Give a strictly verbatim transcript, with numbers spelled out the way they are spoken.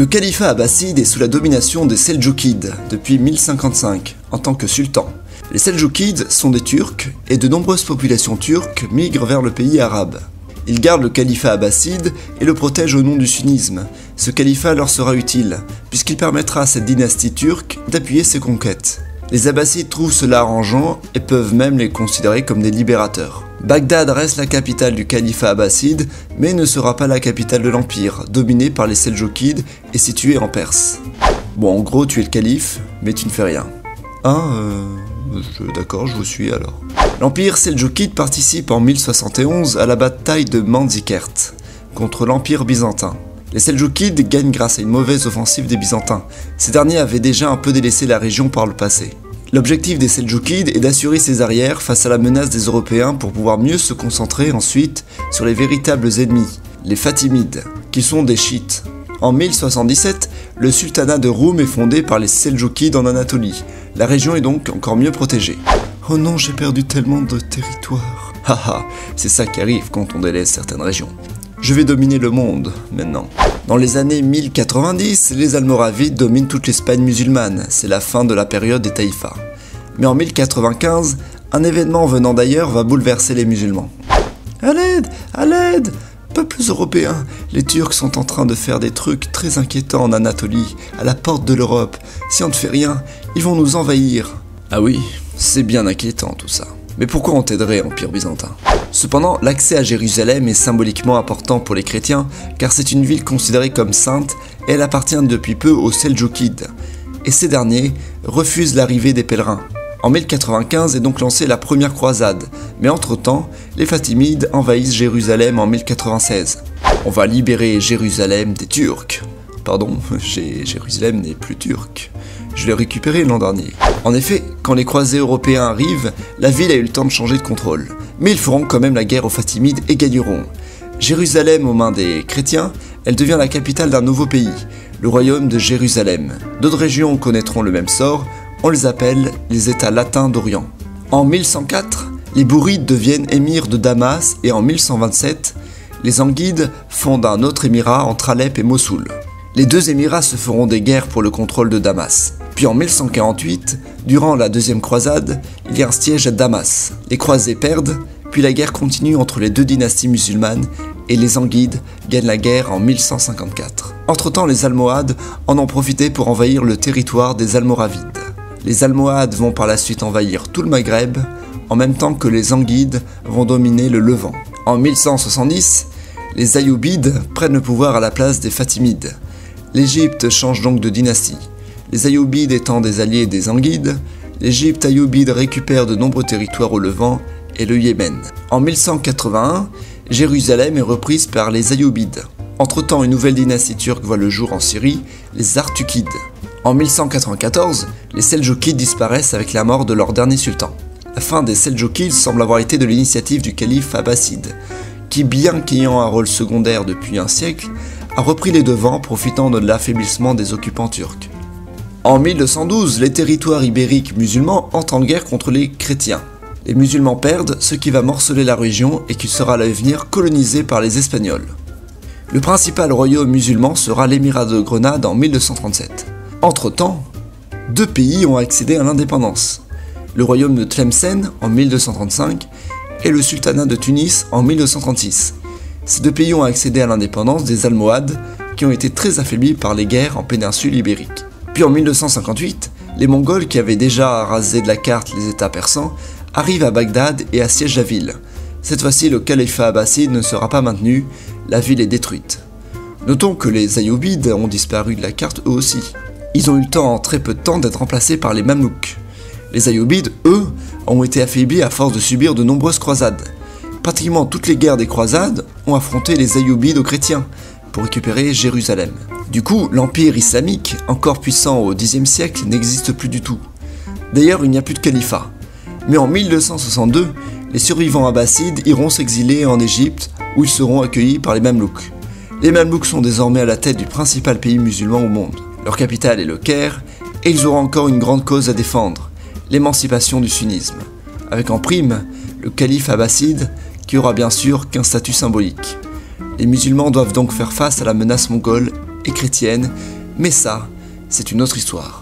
Le califat abbasside est sous la domination des Seljukides depuis mille cinquante-cinq en tant que sultan. Les Seljukides sont des Turcs et de nombreuses populations turques migrent vers le pays arabe. Ils gardent le califat abbasside et le protègent au nom du sunnisme. Ce califat leur sera utile puisqu'il permettra à cette dynastie turque d'appuyer ses conquêtes. Les Abbassides trouvent cela arrangeant et peuvent même les considérer comme des libérateurs. Bagdad reste la capitale du califat abbasside, mais ne sera pas la capitale de l'empire, dominée par les Seljoukides et située en Perse. Bon, en gros, tu es le calife, mais tu ne fais rien. Hein euh, D'accord, je vous suis alors. L'empire Seljoukide participe en mille soixante et onze à la bataille de Mandzikert contre l'empire byzantin. Les Seljoukides gagnent grâce à une mauvaise offensive des Byzantins. Ces derniers avaient déjà un peu délaissé la région par le passé. L'objectif des Seljoukides est d'assurer ses arrières face à la menace des Européens pour pouvoir mieux se concentrer ensuite sur les véritables ennemis, les Fatimides, qui sont des chiites. En mille soixante-dix-sept, le sultanat de Roum est fondé par les Seljoukides en Anatolie. La région est donc encore mieux protégée. Oh non, j'ai perdu tellement de territoire. Haha, c'est ça qui arrive quand on délaisse certaines régions. Je vais dominer le monde, maintenant. Dans les années mille quatre-vingt-dix, les Almoravides dominent toute l'Espagne musulmane, c'est la fin de la période des Taïfas. Mais en mille quatre-vingt-quinze, un événement venant d'ailleurs va bouleverser les musulmans. À l'aide, à l'aide, peuples européens, les Turcs sont en train de faire des trucs très inquiétants en Anatolie, à la porte de l'Europe. Si on ne fait rien, ils vont nous envahir. Ah oui, c'est bien inquiétant tout ça. Mais pourquoi on t'aiderait, Empire byzantin ? Cependant, l'accès à Jérusalem est symboliquement important pour les chrétiens, car c'est une ville considérée comme sainte et elle appartient depuis peu aux Seljoukides. Et ces derniers refusent l'arrivée des pèlerins. En mille quatre-vingt-quinze est donc lancée la première croisade, mais entre-temps, les Fatimides envahissent Jérusalem en mille quatre-vingt-seize. On va libérer Jérusalem des Turcs. Pardon, Jérusalem n'est plus turque. Je l'ai récupéré l'an dernier. En effet, quand les croisés européens arrivent, la ville a eu le temps de changer de contrôle. Mais ils feront quand même la guerre aux Fatimides et gagneront. Jérusalem aux mains des chrétiens, elle devient la capitale d'un nouveau pays, le royaume de Jérusalem. D'autres régions connaîtront le même sort, on les appelle les États latins d'Orient. En mille cent quatre, les Bourides deviennent émirs de Damas et en mille cent vingt-sept, les Anguides fondent un autre émirat entre Alep et Mossoul. Les deux émirats se feront des guerres pour le contrôle de Damas. Puis en mille cent quarante-huit, durant la deuxième croisade, il y a un siège à Damas. Les croisés perdent, puis la guerre continue entre les deux dynasties musulmanes et les Zengides gagnent la guerre en mille cent cinquante-quatre. Entre-temps, les Almohades en ont profité pour envahir le territoire des Almoravides. Les Almohades vont par la suite envahir tout le Maghreb, en même temps que les Zengides vont dominer le Levant. En mille cent soixante-dix, les Ayyubides prennent le pouvoir à la place des Fatimides. L'Égypte change donc de dynastie. Les Ayyubides étant des alliés des Zengides, l'Égypte ayyubide récupère de nombreux territoires au Levant et le Yémen. En mille cent quatre-vingt-un, Jérusalem est reprise par les Ayyubides. Entre-temps, une nouvelle dynastie turque voit le jour en Syrie, les Artukides. En mille cent quatre-vingt-quatorze, les Seljoukides disparaissent avec la mort de leur dernier sultan. La fin des Seljoukides semble avoir été de l'initiative du calife abbasside, qui, bien qu'ayant un rôle secondaire depuis un siècle, a repris les devants profitant de l'affaiblissement des occupants turcs. En mille deux cent douze, les territoires ibériques musulmans entrent en guerre contre les chrétiens. Les musulmans perdent, ce qui va morceler la région et qui sera à l'avenir colonisée par les Espagnols. Le principal royaume musulman sera l'émirat de Grenade en mille deux cent trente-sept. Entre-temps, deux pays ont accédé à l'indépendance. Le royaume de Tlemcen en mille deux cent trente-cinq et le sultanat de Tunis en mille deux cent trente-six. Ces deux pays ont accédé à l'indépendance des Almohades, qui ont été très affaiblis par les guerres en péninsule ibérique. Puis en mille deux cent cinquante-huit, les Mongols, qui avaient déjà rasé de la carte les États persans, arrivent à Bagdad et assiègent la ville. Cette fois-ci, le califat abbasside ne sera pas maintenu, la ville est détruite. Notons que les Ayyubides ont disparu de la carte eux aussi. Ils ont eu le temps en très peu de temps d'être remplacés par les Mamluks. Les Ayyubides, eux, ont été affaiblis à force de subir de nombreuses croisades. Pratiquement toutes les guerres des croisades ont affronté les Ayyubides aux chrétiens pour récupérer Jérusalem. Du coup, l'empire islamique, encore puissant au dixième siècle, n'existe plus du tout. D'ailleurs, il n'y a plus de califat. Mais en mille deux cent soixante-deux, les survivants abbassides iront s'exiler en Égypte où ils seront accueillis par les Mamlouks. Les Mamlouks sont désormais à la tête du principal pays musulman au monde. Leur capitale est le Caire et ils auront encore une grande cause à défendre, l'émancipation du sunnisme. Avec en prime, le calife abbasside qui aura bien sûr qu'un statut symbolique. Les musulmans doivent donc faire face à la menace mongole et chrétienne, mais ça, c'est une autre histoire.